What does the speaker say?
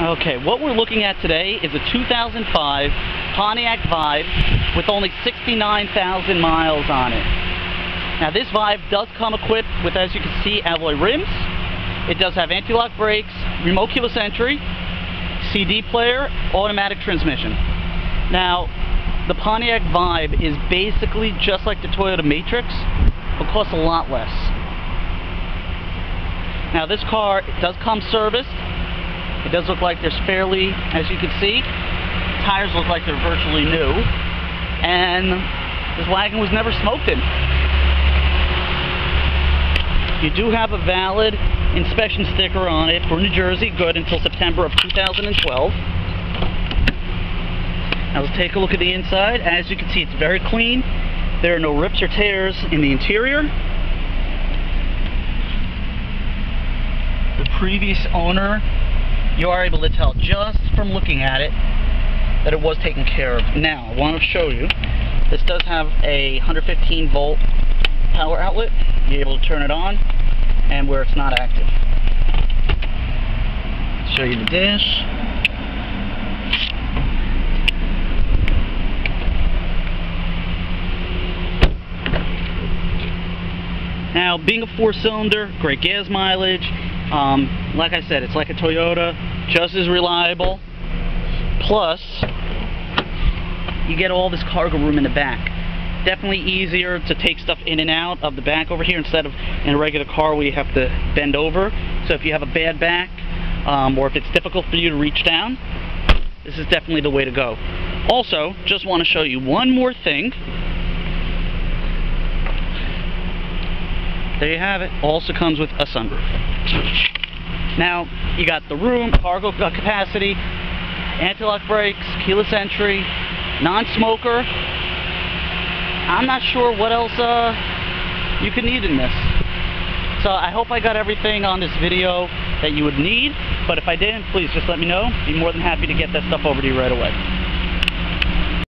Okay, what we're looking at today is a 2005 Pontiac Vibe with only 69,000 miles on it. Now this Vibe does come equipped with, as you can see, alloy rims. It does have anti-lock brakes, remote keyless entry, CD player, automatic transmission. Now, the Pontiac Vibe is basically just like the Toyota Matrix, but costs a lot less. Now this car does come serviced. It does look like there's fairly, as you can see, tires look like they're virtually new, and this wagon was never smoked in. You do have a valid inspection sticker on it for New Jersey, good until September of 2012. Now let's take a look at the inside. As you can see, it's very clean. There are no rips or tears in the interior. The previous owner, you are able to tell just from looking at it that it was taken care of. Now, I want to show you, this does have a 115 volt power outlet. You're able to turn it on and where it's not active. Show you the dash. Now, being a four-cylinder, great gas mileage. Like I said, it's like a Toyota, just as reliable. Plus, you get all this cargo room in the back. Definitely easier to take stuff in and out of the back over here instead of in a regular car where you have to bend over. So if you have a bad back, or if it's difficult for you to reach down, this is definitely the way to go. Also, just want to show you one more thing. There you have it. Also comes with a sunroof. Now, you got the room, cargo capacity, anti-lock brakes, keyless entry, non-smoker. I'm not sure what else you could need in this. So I hope I got everything on this video that you would need, but if I didn't, please just let me know. I'd be more than happy to get that stuff over to you right away.